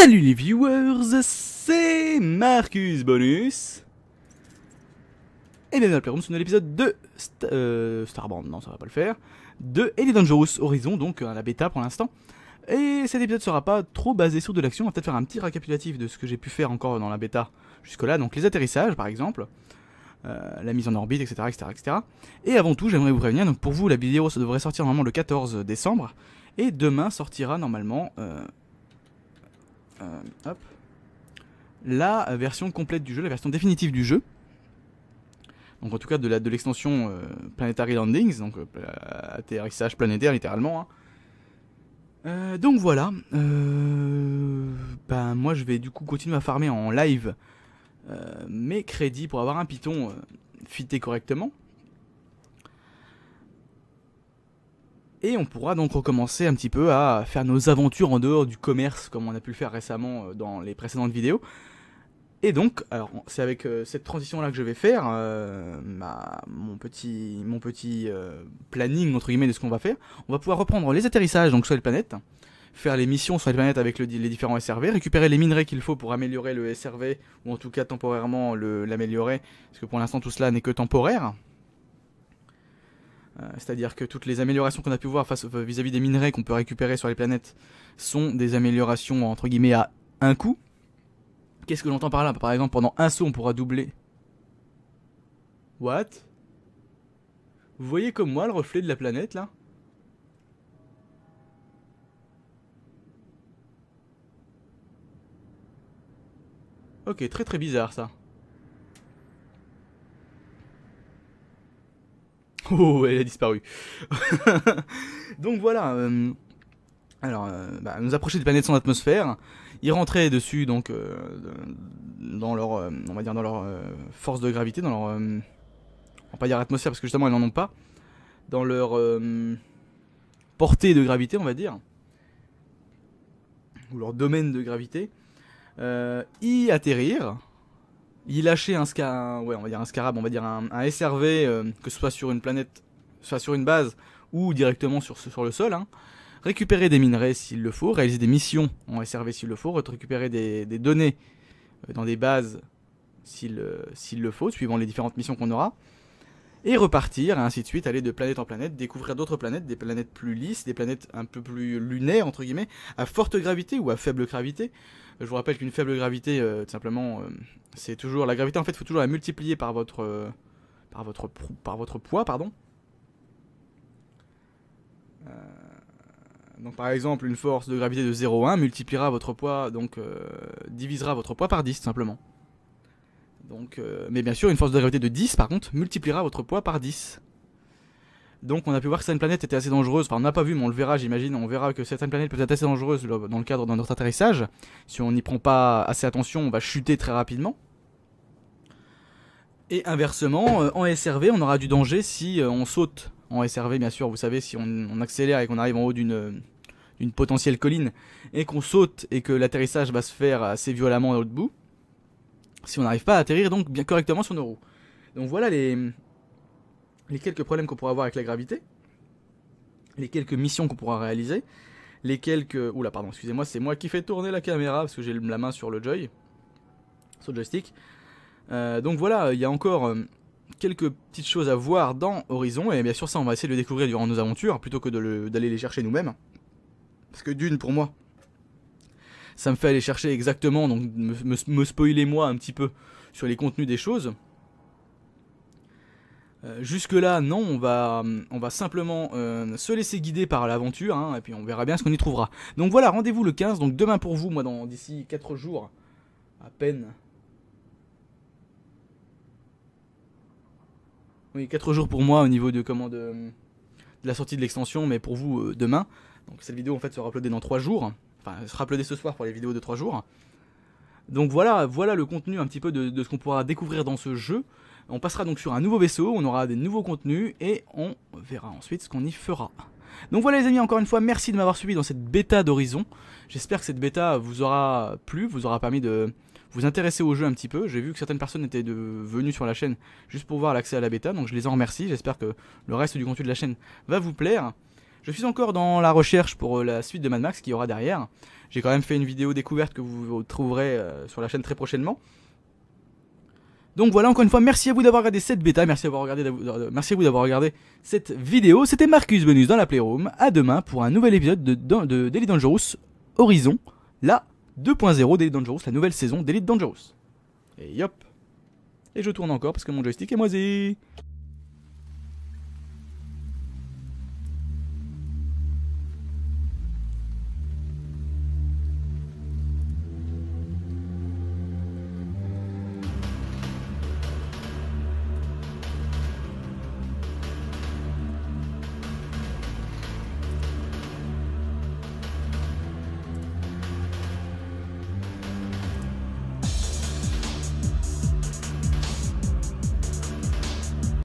Salut les viewers, c'est Marcus Bonus. Et bienvenue dans Playroom, c'est l'épisode de Starband, non ça va pas le faire, de Elite Dangerous Horizon, donc à la bêta pour l'instant. Et cet épisode sera pas trop basé sur de l'action, on va peut-être faire un petit récapitulatif de ce que j'ai pu faire encore dans la bêta jusque là, donc les atterrissages par exemple, la mise en orbite, etc., etc., etc. Et avant tout, j'aimerais vous prévenir, donc pour vous la vidéo ça devrait sortir normalement le 14 décembre, et demain sortira normalement... la version complète du jeu, la version définitive du jeu, donc en tout cas de l'extension Planetary Landings, donc atterrissage planétaire littéralement, hein. Donc voilà, ben moi je vais du coup continuer à farmer en live mes crédits pour avoir un Python fité correctement. Et on pourra donc recommencer un petit peu à faire nos aventures en dehors du commerce, comme on a pu le faire récemment dans les précédentes vidéos. Et donc, alors c'est avec cette transition là que je vais faire mon petit planning entre guillemets de ce qu'on va faire. On va pouvoir reprendre les atterrissages donc sur les planètes, faire les missions sur les planètes avec les différents SRV, récupérer les minerais qu'il faut pour améliorer le SRV, ou en tout cas temporairement l'améliorer, parce que pour l'instant tout cela n'est que temporaire. C'est-à-dire que toutes les améliorations qu'on a pu voir vis-à-vis des minerais qu'on peut récupérer sur les planètes sont des améliorations entre guillemets à un coup. Qu'est-ce que j'entends par là? Par exemple, pendant un saut, on pourra doubler. What? Vous voyez comme moi le reflet de la planète là? Ok, très très bizarre ça. Oh, elle a disparu. Donc voilà. Alors, bah, nous approcher des planètes sans atmosphère. Ils rentraient dessus, donc, dans leur, on va dire, dans leur force de gravité, dans leur, on va pas dire atmosphère parce que justement, ils n'en ont pas. Dans leur portée de gravité, on va dire. Ou leur domaine de gravité. Y atterrir. Il lâchait un scarab, on va dire un SRV, que ce soit sur une planète, soit sur une base, ou directement sur le sol, hein. Récupérer des minerais s'il le faut, réaliser des missions en SRV s'il le faut, récupérer des données dans des bases s'il le faut, suivant les différentes missions qu'on aura, et repartir, et ainsi de suite, aller de planète en planète, découvrir d'autres planètes, des planètes plus lisses, des planètes un peu plus lunaires, entre guillemets, à forte gravité ou à faible gravité. Je vous rappelle qu'une faible gravité, tout simplement, c'est toujours... La gravité, en fait, il faut toujours la multiplier par votre poids, pardon. Donc, par exemple, une force de gravité de 0,1 multipliera votre poids, donc divisera votre poids par 10, tout simplement. Donc, mais bien sûr, une force de gravité de 10, par contre, multipliera votre poids par 10. Donc on a pu voir que certaines planètes étaient assez dangereuses, enfin on n'a pas vu mais on le verra j'imagine, on verra que certaines planètes peuvent être assez dangereuses dans le cadre de notre atterrissage. Si on n'y prend pas assez attention, on va chuter très rapidement. Et inversement, en SRV on aura du danger si on saute en SRV bien sûr, vous savez si on accélère et qu'on arrive en haut d'une potentielle colline et qu'on saute et que l'atterrissage va se faire assez violemment à l'autre bout, si on n'arrive pas à atterrir donc bien correctement sur nos roues. Donc voilà les quelques problèmes qu'on pourra avoir avec la gravité, les quelques missions qu'on pourra réaliser, les quelques... Oula, pardon, excusez-moi, c'est moi qui fais tourner la caméra, parce que j'ai la main sur le joystick. Donc voilà, il y a encore quelques petites choses à voir dans Horizon, et bien sûr ça, on va essayer de le découvrir durant nos aventures, plutôt que d'aller les chercher nous-mêmes. Parce que d'une, pour moi, ça me fait aller chercher exactement, donc me spoiler moi un petit peu sur les contenus des choses. Jusque là non, on va simplement se laisser guider par l'aventure, hein, et puis on verra bien ce qu'on y trouvera. Donc voilà, rendez-vous le 15, donc demain pour vous, moi d'ici 4 jours à peine. Oui, 4 jours pour moi au niveau de la sortie de l'extension, mais pour vous demain. Donc cette vidéo en fait sera uploadée dans 3 jours, enfin elle sera uploadée ce soir pour les vidéos de 3 jours. Donc voilà le contenu un petit peu de ce qu'on pourra découvrir dans ce jeu. On passera donc sur un nouveau vaisseau, on aura des nouveaux contenus et on verra ensuite ce qu'on y fera. Donc voilà les amis, encore une fois, merci de m'avoir suivi dans cette bêta d'Horizon. J'espère que cette bêta vous aura plu, vous aura permis de vous intéresser au jeu un petit peu. J'ai vu que certaines personnes étaient venues sur la chaîne juste pour voir l'accès à la bêta, donc je les en remercie. J'espère que le reste du contenu de la chaîne va vous plaire. Je suis encore dans la recherche pour la suite de Mad Max qu'il y aura derrière. J'ai quand même fait une vidéo découverte que vous trouverez sur la chaîne très prochainement. Donc voilà, encore une fois, merci à vous d'avoir regardé cette bêta, merci à vous d'avoir regardé cette vidéo. C'était Marcus Bonus dans la Playroom. À demain pour un nouvel épisode de Elite Dangerous Horizon, la 2.0 d'Elite Dangerous, la nouvelle saison d'Elite Dangerous. Et hop. Et je tourne encore parce que mon joystick est moisi.